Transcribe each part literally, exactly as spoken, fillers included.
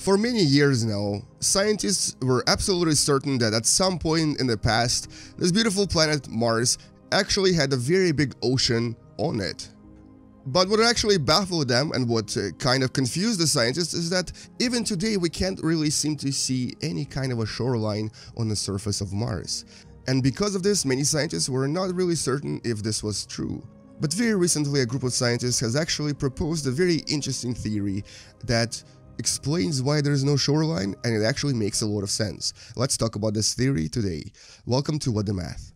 For many years now, scientists were absolutely certain that at some point in the past, this beautiful planet Mars actually had a very big ocean on it. But what actually baffled them and what kind of confused the scientists is that even today we can't really seem to see any kind of a shoreline on the surface of Mars. And because of this, many scientists were not really certain if this was true. But very recently, a group of scientists has actually proposed a very interesting theory that explains why there is no shoreline, and it actually makes a lot of sense. Let's talk about this theory today. Welcome to What the Math.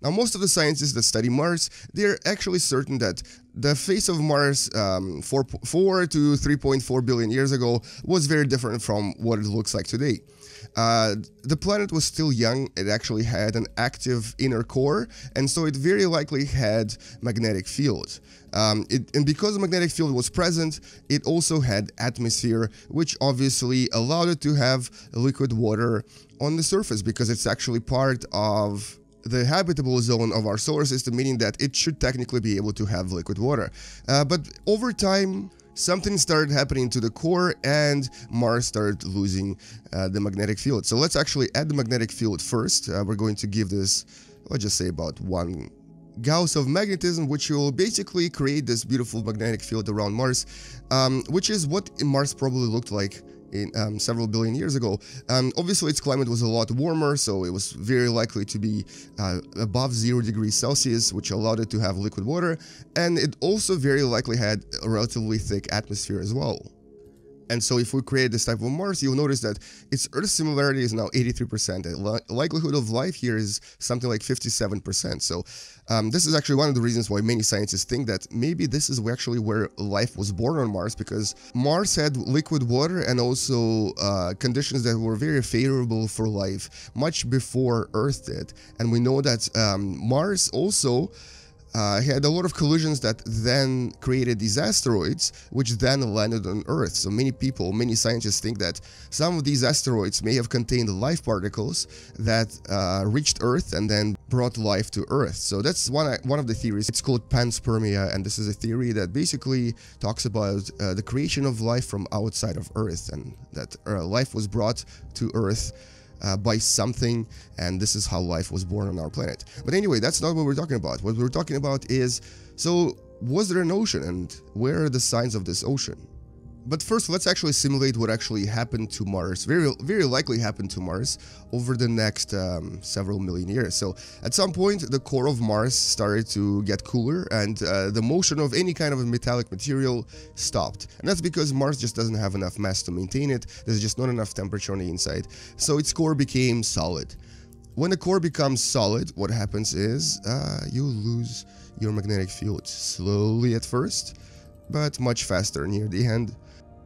Now, most of the scientists that study Mars, they're actually certain that the face of Mars um, four, four to three point four billion years ago was very different from what it looks like today. Uh, the planet was still young, it actually had an active inner core, and so it very likely had magnetic field. Um, it, and because the magnetic field was present, it also had atmosphere, which obviously allowed it to have liquid water on the surface, because it's actually part of the habitable zone of our solar system, meaning that it should technically be able to have liquid water. Uh, but over time, something started happening to the core and Mars started losing uh, the magnetic field. So let's actually add the magnetic field first. Uh, we're going to give this, let's just say about one Gauss of magnetism, which will basically create this beautiful magnetic field around Mars, um, which is what Mars probably looked like in um, several billion years ago. Um, obviously its climate was a lot warmer, so it was very likely to be uh, above zero degrees Celsius, which allowed it to have liquid water, and it also very likely had a relatively thick atmosphere as well. And so if we create this type of Mars, you'll notice that its Earth similarity is now eighty-three percent. The likelihood of life here is something like fifty-seven percent. So um, this is actually one of the reasons why many scientists think that maybe this is actually where life was born on Mars, because Mars had liquid water and also uh, conditions that were very favorable for life much before Earth did. And we know that um, Mars also Uh, had a lot of collisions that then created these asteroids, which then landed on Earth. So many people, many scientists think that some of these asteroids may have contained life particles that uh, reached Earth and then brought life to Earth. So that's one, one of the theories. It's called panspermia, and this is a theory that basically talks about uh, the creation of life from outside of Earth, and that uh, life was brought to Earth Uh, by something, and this is how life was born on our planet. But anyway, that's not what we're talking about. What we're talking about is, so was there an ocean, and where are the signs of this ocean? But first, let's actually simulate what actually happened to Mars, very very likely happened to Mars over the next um, several million years. So at some point, the core of Mars started to get cooler, and uh, the motion of any kind of metallic material stopped. And that's because Mars just doesn't have enough mass to maintain it. There's just not enough temperature on the inside. So its core became solid. When the core becomes solid, what happens is uh, you lose your magnetic field, slowly at first, but much faster near the end.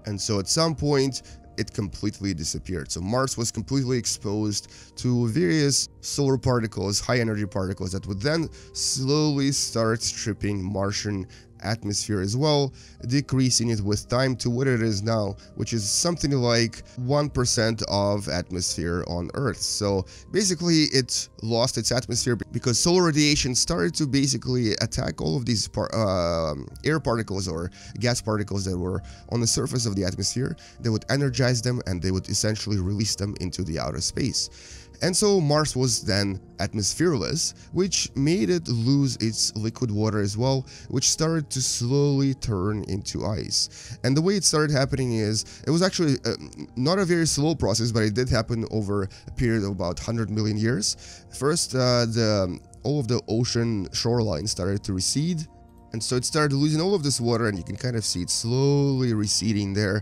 And so at some point, it completely disappeared. So Mars was completely exposed to various solar particles, high energy particles, that would then slowly start stripping Martian atmosphere as well, decreasing it with time to what it is now, which is something like one percent of atmosphere on Earth. So basically it lost its atmosphere because solar radiation started to basically attack all of these par uh, air particles or gas particles that were on the surface of the atmosphere. They would energize them and they would essentially release them into the outer space. And so Mars was then atmosphereless, which made it lose its liquid water as well, which started to slowly turn into ice. And the way it started happening is, it was actually uh, not a very slow process, but it did happen over a period of about one hundred million years. First, uh, the, all of the ocean shoreline started to recede. And so it started losing all of this water, and you can kind of see it slowly receding there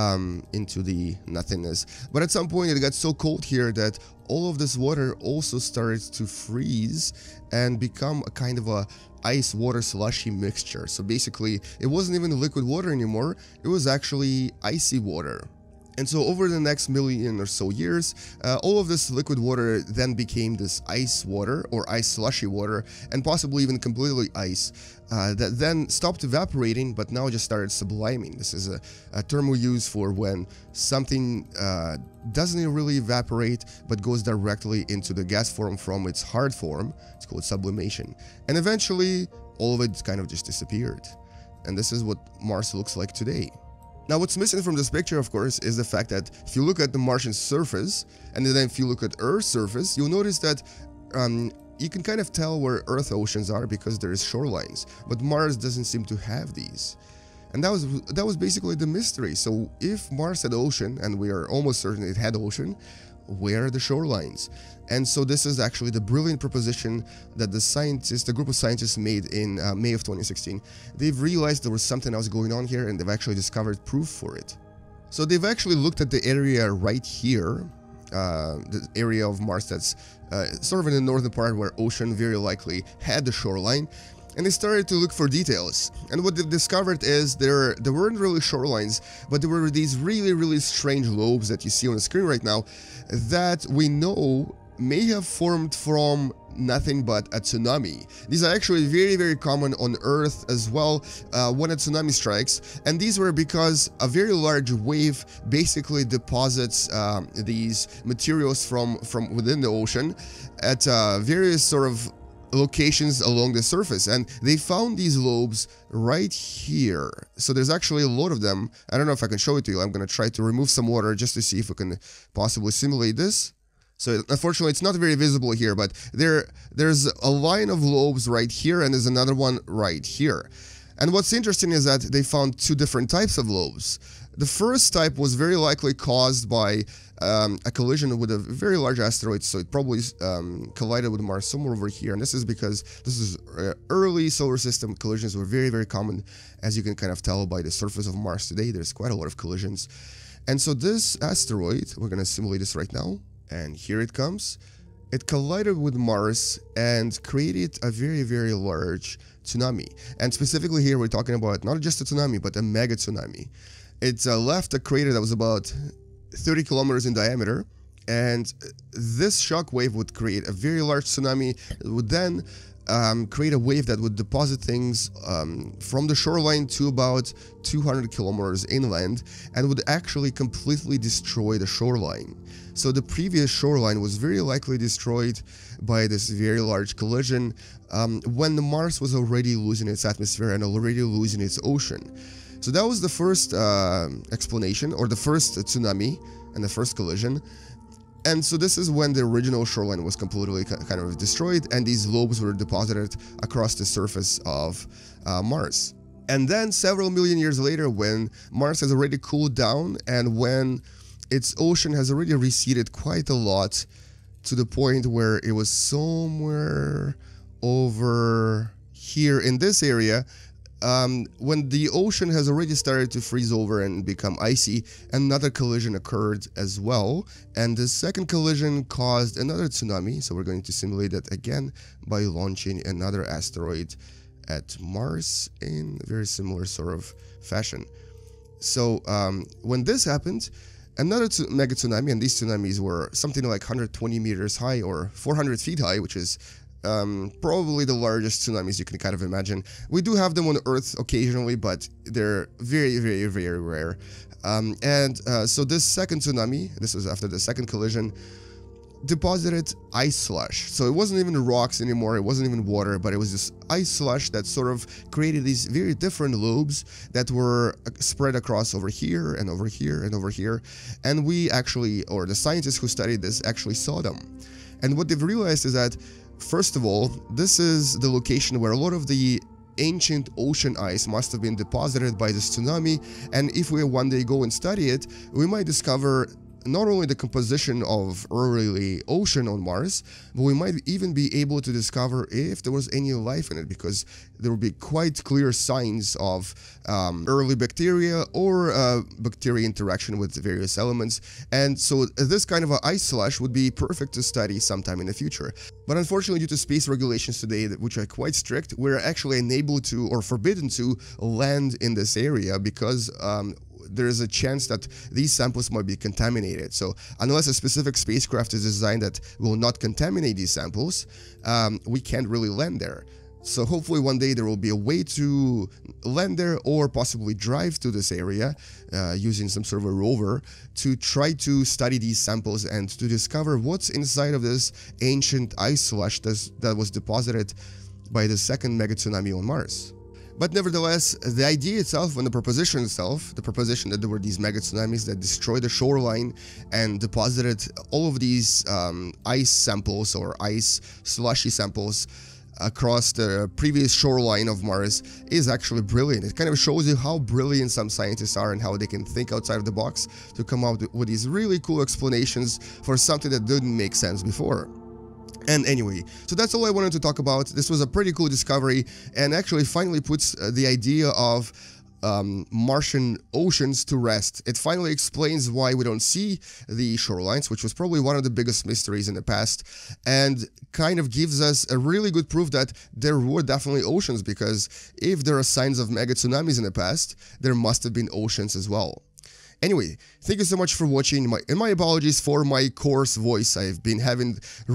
um, into the nothingness. But at some point, it got so cold here that all of this water also started to freeze and become a kind of a ice water slushy mixture. So basically, it wasn't even liquid water anymore. It was actually icy water. And so over the next million or so years, uh, all of this liquid water then became this ice water or ice slushy water, and possibly even completely ice, uh, that then stopped evaporating but now just started subliming. This is a, a term we use for when something uh, doesn't really evaporate but goes directly into the gas form from its hard form. It's called sublimation. And eventually all of it kind of just disappeared. And this is what Mars looks like today. Now, what's missing from this picture, of course, is the fact that if you look at the Martian surface and then if you look at Earth's surface, you'll notice that um, you can kind of tell where Earth oceans are because there is shorelines, but Mars doesn't seem to have these. And that was that was basically the mystery. So if Mars had ocean, and we are almost certain it had ocean, where are the shorelines? And so this is actually the brilliant proposition that the scientists, the group of scientists made in uh, May of twenty sixteen. They've realized there was something else going on here, and they've actually discovered proof for it. So they've actually looked at the area right here, uh, the area of Mars that's uh, sort of in the northern part where ocean very likely had the shoreline. And they started to look for details, and what they've discovered is there there weren't really shorelines, but there were these really really strange lobes that you see on the screen right now that we know may have formed from nothing but a tsunami. These are actually very very common on Earth as well uh, when a tsunami strikes, and these were because a very large wave basically deposits um, these materials from from within the ocean at uh, various sort of locations along the surface, and they found these lobes right here. So there's actually a lot of them. I don't know if I can show it to you. I'm gonna try to remove some water just to see if we can possibly simulate this. So unfortunately it's not very visible here, but there there's a line of lobes right here, and there's another one right here. And what's interesting is that they found two different types of lobes. The first type was very likely caused by um, a collision with a very large asteroid, so it probably um, collided with Mars somewhere over here. And this is because this is uh, early solar system collisions were very, very common, as you can kind of tell by the surface of Mars today. There's quite a lot of collisions. And so this asteroid, we're going to simulate this right now, and here it comes. It collided with Mars and created a very, very large tsunami. And specifically here, we're talking about not just a tsunami, but a mega tsunami. It uh, left a crater that was about thirty kilometers in diameter, and this shock wave would create a very large tsunami. It would then um, create a wave that would deposit things um, from the shoreline to about two hundred kilometers inland, and would actually completely destroy the shoreline. So the previous shoreline was very likely destroyed by this very large collision um, when Mars was already losing its atmosphere and already losing its ocean. So that was the first uh, explanation, or the first tsunami and the first collision. And so this is when the original shoreline was completely kind of destroyed, and these lobes were deposited across the surface of uh, Mars. And then several million years later, when Mars has already cooled down and when its ocean has already receded quite a lot to the point where it was somewhere over here in this area, Um, when the ocean has already started to freeze over and become icy, another collision occurred as well, and the second collision caused another tsunami. So we're going to simulate that again by launching another asteroid at Mars in a very similar sort of fashion. So um, when this happened, another mega tsunami, and these tsunamis were something like one hundred twenty meters high or four hundred feet high, which is Um, probably the largest tsunamis you can kind of imagine. We do have them on Earth occasionally, but they're very, very, very rare. Um, and uh, so this second tsunami, this was after the second collision, deposited ice slush. So it wasn't even rocks anymore, it wasn't even water, but it was this ice slush that sort of created these very different lobes that were spread across over here and over here and over here. And we actually, or the scientists who studied this actually saw them. And what they've realized is that, first of all, this is the location where a lot of the ancient ocean ice must have been deposited by this tsunami, and if we one day go and study it, we might discover not only the composition of early ocean on Mars, but we might even be able to discover if there was any life in it, because there would be quite clear signs of um, early bacteria or uh, bacteria interaction with various elements. And so this kind of an ice slush would be perfect to study sometime in the future. But unfortunately, due to space regulations today, which are quite strict, we're actually unable to or forbidden to land in this area because um, there is a chance that these samples might be contaminated. So unless a specific spacecraft is designed that will not contaminate these samples, um, we can't really land there. So hopefully one day there will be a way to land there, or possibly drive to this area uh, using some sort of a rover to try to study these samples and to discover what's inside of this ancient ice slush that was deposited by the second mega tsunami on Mars. But nevertheless, the idea itself and the proposition itself, the proposition that there were these mega tsunamis that destroyed the shoreline and deposited all of these um, ice samples or ice slushy samples across the previous shoreline of Mars is actually brilliant. It kind of shows you how brilliant some scientists are and how they can think outside of the box to come up with these really cool explanations for something that didn't make sense before. And anyway, so that's all I wanted to talk about. This was a pretty cool discovery, and actually finally puts the idea of Um, Martian oceans to rest. It finally explains why we don't see the shorelines, which was probably one of the biggest mysteries in the past, and kind of gives us a really good proof that there were definitely oceans, because if there are signs of mega tsunamis in the past, there must have been oceans as well. Anyway, thank you so much for watching, my, and my apologies for my coarse voice. I've been having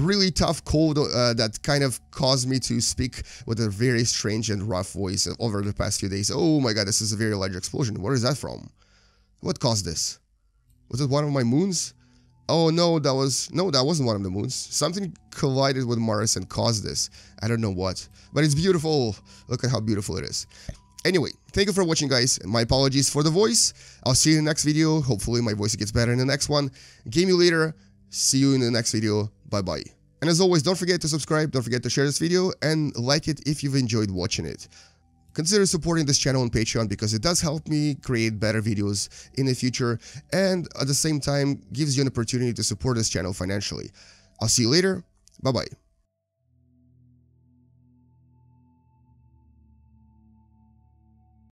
really tough cold uh, that kind of caused me to speak with a very strange and rough voice over the past few days. Oh my god, this is a very large explosion. Where is that from? What caused this? Was it one of my moons? Oh no, that was... no, that wasn't one of the moons. Something collided with Mars and caused this. I don't know what. But it's beautiful. Look at how beautiful it is. Anyway, thank you for watching, guys, and my apologies for the voice. I'll see you in the next video. Hopefully my voice gets better in the next one. Game you later. See you in the next video. Bye-bye. And as always, don't forget to subscribe, don't forget to share this video, and like it if you've enjoyed watching it. Consider supporting this channel on Patreon, because it does help me create better videos in the future, and at the same time gives you an opportunity to support this channel financially. I'll see you later. Bye-bye.